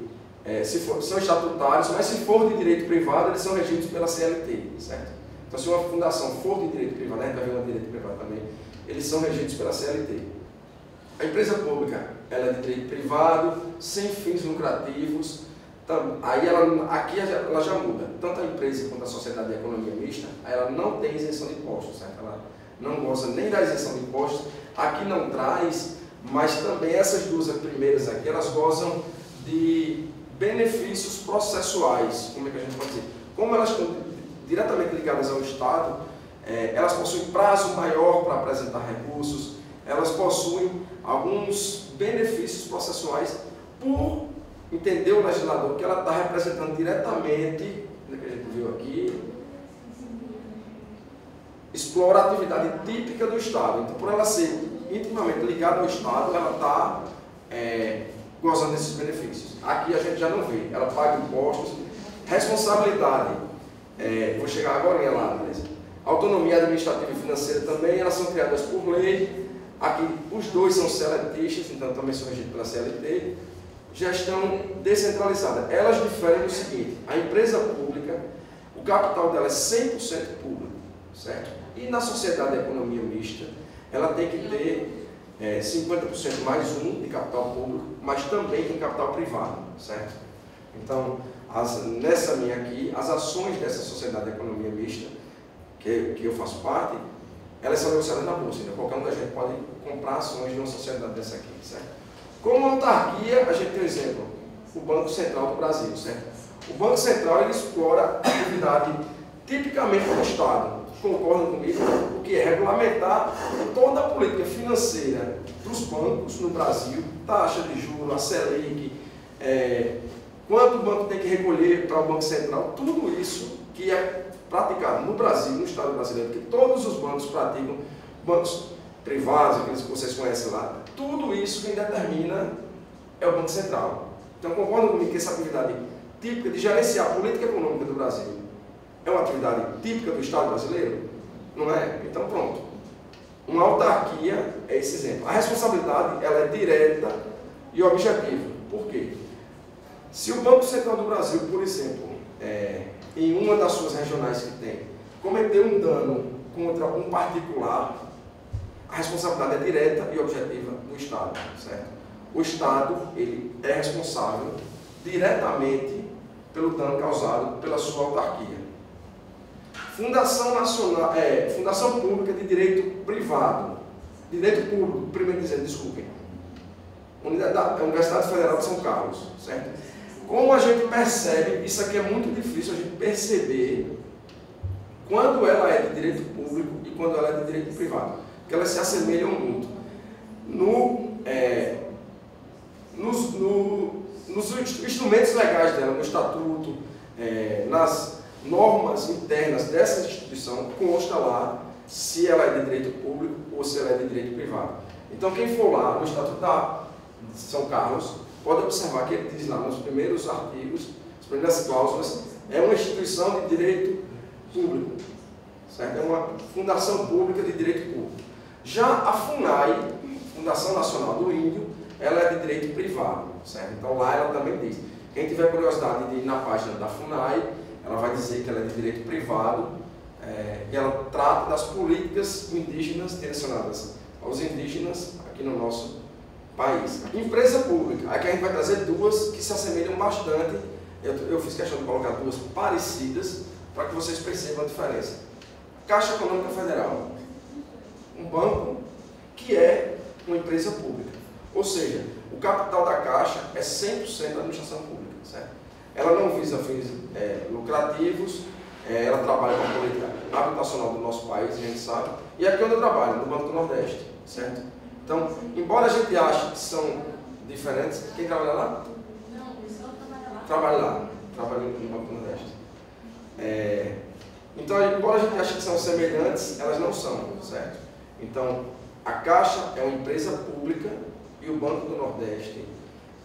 É, se for, são estatutários, mas se for de direito privado, eles são regidos pela C L T, certo? Então, se uma fundação for de direito privado, né, também uma direito privado também, eles são regidos pela C L T. A empresa pública, ela é de direito privado, sem fins lucrativos, então, aí ela, aqui ela já muda. Tanto a empresa quanto a sociedade de economia mista, ela não tem isenção de impostos, certo? Ela não gosta nem da isenção de impostos, aqui não traz, mas também essas duas primeiras aqui, elas gozam de benefícios processuais, como é que a gente pode dizer? Como elas estão diretamente ligadas ao Estado, é, elas possuem prazo maior para apresentar recursos, elas possuem alguns benefícios processuais por entendeu o legislador que ela está representando diretamente, que a gente viu aqui, explora a atividade típica do Estado. Então, por ela ser intimamente ligada ao Estado, ela está é, gozando desses benefícios. Aqui a gente já não vê, ela paga impostos, responsabilidade, é, vou chegar agora lá, Andressa. Autonomia administrativa e financeira também, elas são criadas por lei. Aqui os dois são C L Tistas, então também são regidos pela C L T. Gestão descentralizada. Elas diferem do seguinte: a empresa pública, o capital dela é cem por cento público, certo? E na sociedade de economia mista, ela tem que ter é, cinquenta por cento mais um de capital público, mas também tem capital privado, certo? Então, as, nessa linha aqui, as ações dessa sociedade de economia mista, que, que eu faço parte, elas são negociadas na bolsa, então qualquer um da gente pode comprar ações de uma sociedade dessa aqui, certo? Como autarquia, a gente tem um exemplo, o Banco Central do Brasil, certo? O Banco Central, ele explora a atividade tipicamente do Estado, concordam comigo? O que é regulamentar toda a política financeira dos bancos no Brasil, taxa de juros, a Selic, é, quanto o banco tem que recolher para o Banco Central, tudo isso que é praticado no Brasil, no Estado brasileiro, que todos os bancos praticam, bancos privados, aqueles que vocês conhecem lá, tudo isso quem determina é o Banco Central. Então, concordam comigo que essa atividade típica de gerenciar a política econômica do Brasil é uma atividade típica do Estado brasileiro? Não é? Então, pronto. Uma autarquia é esse exemplo. A responsabilidade, ela é direta e objetiva. Por quê? Se o Banco Central do Brasil, por exemplo, é, em uma das suas regionais que tem, cometeu um dano contra um particular, a responsabilidade é direta e objetiva do Estado, certo? O Estado, ele é responsável diretamente pelo dano causado pela sua autarquia. Fundação Nacional, é, Fundação Pública de Direito Privado, Direito Público, primeiro dizendo, desculpem, Universidade Federal de São Carlos, certo? Como a gente percebe, isso aqui é muito difícil a gente perceber quando ela é de direito público e quando ela é de direito privado, porque elas se assemelham muito. No, é, nos, no, nos instrumentos legais dela, no estatuto, é, nas normas internas dessa instituição, consta lá se ela é de direito público ou se ela é de direito privado. Então, quem for lá no estatuto da São Carlos, pode observar que ele diz lá nos primeiros artigos, as primeiras cláusulas, é uma instituição de direito público, certo? É uma fundação pública de direito público. Já a FUNAI, Fundação Nacional do Índio, ela é de direito privado, certo? Então lá ela também diz. Quem tiver curiosidade de ir na página da FUNAI, ela vai dizer que ela é de direito privado, é, e ela trata das políticas indígenas direcionadas aos indígenas aqui no nosso país. Empresa pública, aqui a gente vai trazer duas que se assemelham bastante, eu, eu fiz questão de colocar duas parecidas, para que vocês percebam a diferença. Caixa Econômica Federal, um banco que é uma empresa pública, ou seja, o capital da Caixa é cem por cento da administração pública, certo? Ela não visa fins é, lucrativos, é, ela trabalha com a política habitacional do nosso país, a gente sabe, e aqui é onde eu trabalho, no Banco do Nordeste, certo? Então, embora a gente ache que são diferentes, quem trabalha lá? Não, o pessoal trabalha lá. Trabalha lá, trabalha no Banco do Nordeste. É, então, embora a gente ache que são semelhantes, elas não são, certo? Então, a Caixa é uma empresa pública e o Banco do Nordeste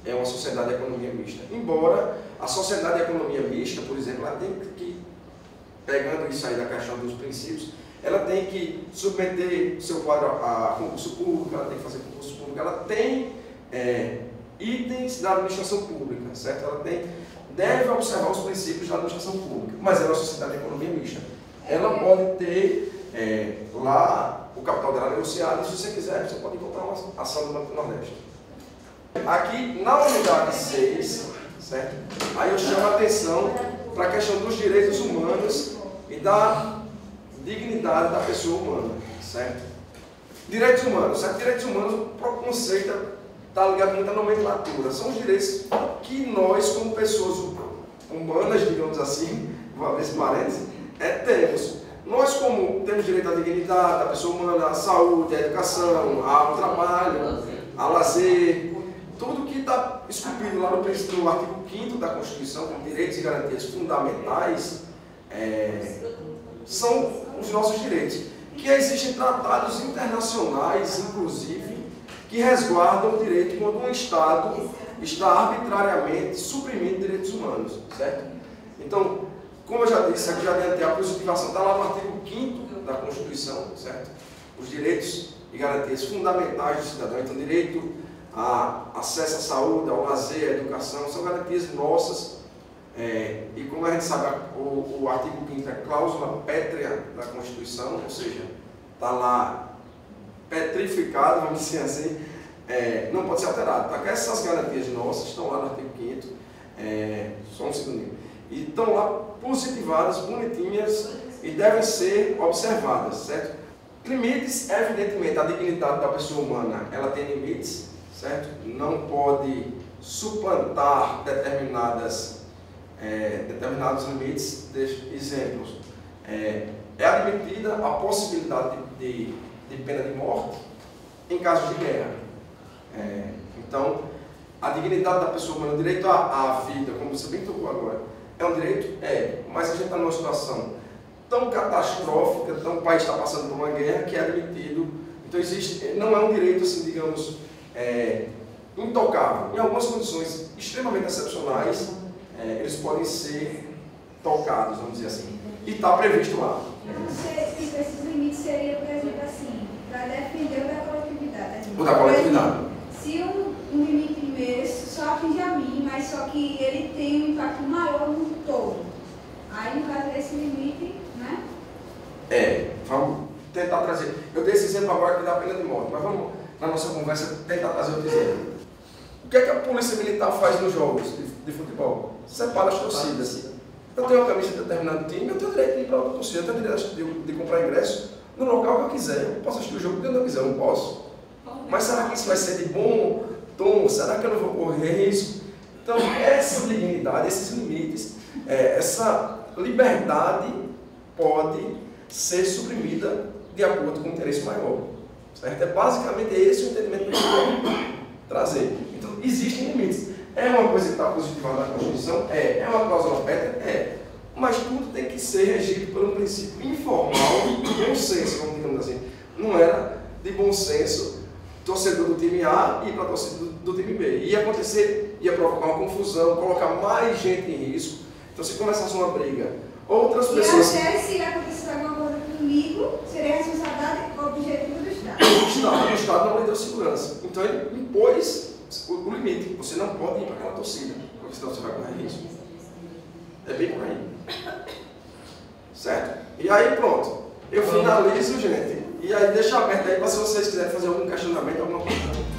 é uma sociedade de economia mista. Embora a sociedade de economia mista, por exemplo, ela tem que, pegando isso aí da caixão dos princípios, ela tem que submeter seu quadro a concurso público, ela tem que fazer concurso público, ela tem é, itens da administração pública, certo? Ela tem, deve observar os princípios da administração pública, mas ela é uma sociedade de economia mista. Ela pode ter é, lá o capital dela negociado, e se você quiser, você pode encontrar uma ação do Banco do Nordeste. Aqui, na unidade seis, certo? Aí eu chamo a atenção para a questão dos direitos humanos e da dignidade da pessoa humana, certo? Direitos humanos, certo? Direitos humanos, o conceito está ligado muito à nomenclatura. São os direitos que nós, como pessoas humanas, digamos assim, vou abrir esse parênteses, é, temos. Nós, como temos direito à dignidade da pessoa humana, à saúde, à educação, ao trabalho, ao lazer, tudo que está esculpido lá no princípio do artigo quinto da Constituição, com direitos e garantias fundamentais, é, são os nossos direitos. Que existem tratados internacionais, inclusive, que resguardam o direito quando um Estado está arbitrariamente suprimindo direitos humanos, certo? Então, como eu já disse, aqui já dentro, a positivação está lá no artigo quinto da Constituição, certo? Os direitos e garantias fundamentais do cidadão, então direito a acesso à saúde, ao lazer, à educação, são garantias nossas, é, e como a gente sabe, o, o artigo quinto é a cláusula pétrea da Constituição, ou seja, está lá petrificado, vamos dizer assim, é, não pode ser alterado, tá? Essas garantias nossas estão lá no artigo quinto, é, só um segundinho, e estão lá positivadas, bonitinhas, e devem ser observadas, certo? Limites, evidentemente, a dignidade da pessoa humana, ela tem limites, certo? Não pode suplantar determinadas, é, determinados limites. De, exemplos, é, é admitida a possibilidade de, de, de pena de morte em casos de guerra. É, então, a dignidade da pessoa humana, o direito à, à vida, como você bem tocou agora, é um direito? É, mas a gente está numa situação tão catastrófica, então o país está passando por uma guerra que é admitido. Então existe, não é um direito, assim, digamos, é, intocável. Em algumas condições extremamente excepcionais, é, eles podem ser tocados, vamos dizer assim. E está previsto lá. Não sei se esses limites seriam, por exemplo, assim, para defender o da coletividade. O da coletividade. Se um, um limite primeiro só aflige a mim, mas só que ele tem um impacto maior no todo. Aí no caso desse limite, né? É, vamos tentar trazer. Eu dei esse exemplo agora que dá pena de morte, mas vamos, na nossa conversa, tentar trazer outro exemplo. O que é que a polícia militar faz nos jogos de, de futebol? Separa as torcidas. Eu tenho uma camisa de determinado time, eu tenho direito de ir para outra torcida, eu tenho direito de, de comprar ingresso no local que eu quiser. Eu posso assistir o jogo quando eu quiser, eu não posso. Mas será que isso vai ser de bom tom? Será que eu não vou correr risco? Então, essa dignidade, esses limites, é, essa liberdade pode ser suprimida de acordo com o interesse maior, certo? É basicamente esse o entendimento que a gente pode trazer. Então, existem limites. É uma coisa que está positivada na Constituição? É. É uma cláusula pétrea? É. Mas tudo tem que ser regido por um princípio informal de bom senso, vamos digamos assim. Não era de bom senso torcedor do time A ir para torcedor do time B. Ia acontecer, ia provocar uma confusão, colocar mais gente em risco. Então, se começasse uma briga, outras e pessoas... E até se acontecesse alguma coisa comigo, seria a responsabilidade objetiva do Estado. O Estado, o Estado não lhe deu segurança. Então, ele impôs o, o limite. Você não pode ir para aquela torcida, porque senão você vai correr risco. É bem por aí. Certo? E aí, pronto. Eu finalizo, gente. E aí, deixa aberto aí para se vocês quiserem fazer algum questionamento, alguma coisa.